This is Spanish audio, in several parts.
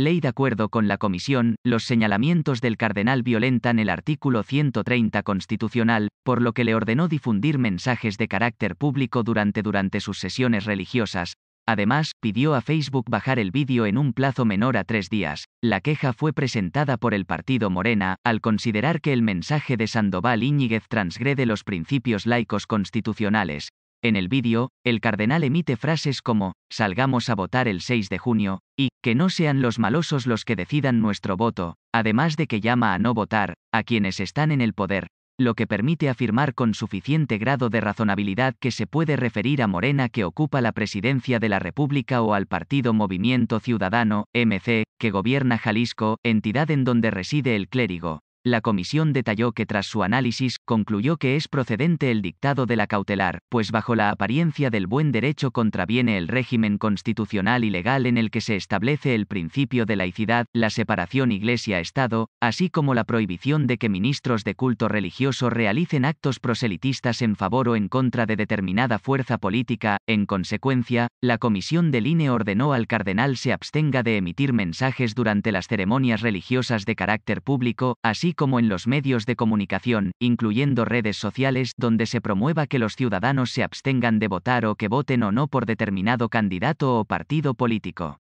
ley. De acuerdo con la comisión, los señalamientos del cardenal violentan el artículo 130 constitucional, por lo que le ordenó difundir mensajes de carácter público durante sus sesiones religiosas. Además, pidió a Facebook bajar el vídeo en un plazo menor a 3 días. La queja fue presentada por el partido Morena, al considerar que el mensaje de Sandoval Íñiguez transgrede los principios laicos constitucionales. En el vídeo, el cardenal emite frases como, "Salgamos a votar el 6 de junio", y, "Que no sean los malosos los que decidan nuestro voto", además de que llama a no votar a quienes están en el poder, lo que permite afirmar con suficiente grado de razonabilidad que se puede referir a Morena, que ocupa la presidencia de la República, o al partido Movimiento Ciudadano, MC, que gobierna Jalisco, entidad en donde reside el clérigo. La comisión detalló que tras su análisis, concluyó que es procedente el dictado de la cautelar, pues bajo la apariencia del buen derecho contraviene el régimen constitucional y legal en el que se establece el principio de laicidad, la separación Iglesia-Estado, así como la prohibición de que ministros de culto religioso realicen actos proselitistas en favor o en contra de determinada fuerza política. En consecuencia, la comisión del INE ordenó al cardenal se abstenga de emitir mensajes durante las ceremonias religiosas de carácter público, así como en los medios de comunicación, incluyendo redes sociales, donde se promueva que los ciudadanos se abstengan de votar o que voten o no por determinado candidato o partido político.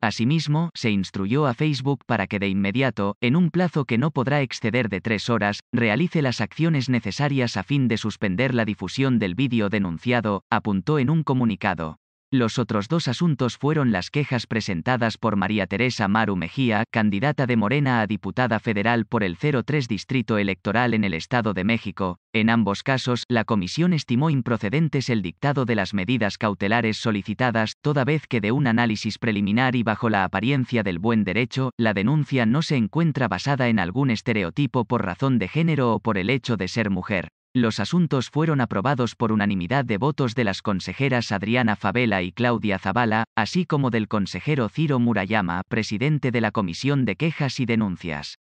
Asimismo, se instruyó a Facebook para que de inmediato, en un plazo que no podrá exceder de 3 horas, realice las acciones necesarias a fin de suspender la difusión del vídeo denunciado, apuntó en un comunicado. Los otros 2 asuntos fueron las quejas presentadas por María Teresa Amaru Mejía, candidata de Morena a diputada federal por el 03 Distrito Electoral en el Estado de México. En ambos casos, la comisión estimó improcedentes el dictado de las medidas cautelares solicitadas, toda vez que de un análisis preliminar y bajo la apariencia del buen derecho, la denuncia no se encuentra basada en algún estereotipo por razón de género o por el hecho de ser mujer. Los asuntos fueron aprobados por unanimidad de votos de las consejeras Adriana Favela y Claudia Zavala, así como del consejero Ciro Murayama, presidente de la Comisión de Quejas y Denuncias.